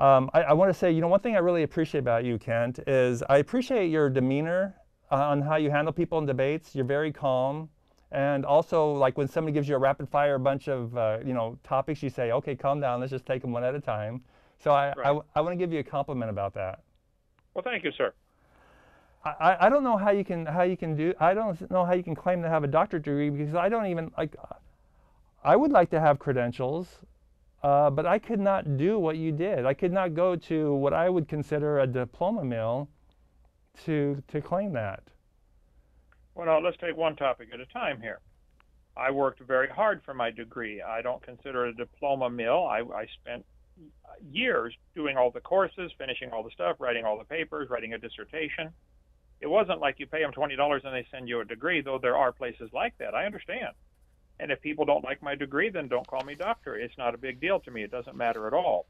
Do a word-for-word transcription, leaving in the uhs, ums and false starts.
Um, I, I want to say, you know, one thing I really appreciate about you, Kent, is I appreciate your demeanor uh, on how you handle people in debates. You're very calm. And also, like, when somebody gives you a rapid fire bunch of, uh, you know, topics, you say, okay, calm down. Let's just take them one at a time. So I, right. I, I want to give you a compliment about that. Well, thank you, sir. I, I don't know how you can how you can do I don't know how you can claim to have a doctorate degree, because I don't even like I would like to have credentials, uh, but I could not do what you did. I could not go to what I would consider a diploma mill to to claim that. Well, now, let's take one topic at a time here. I worked very hard for my degree. I don't consider it a diploma mill. I, I spent years doing all the courses, finishing all the stuff, writing all the papers, writing a dissertation. It wasn't like you pay them twenty dollars and they send you a degree, though there are places like that. I understand. And if people don't like my degree, then don't call me doctor. It's not a big deal to me. It doesn't matter at all.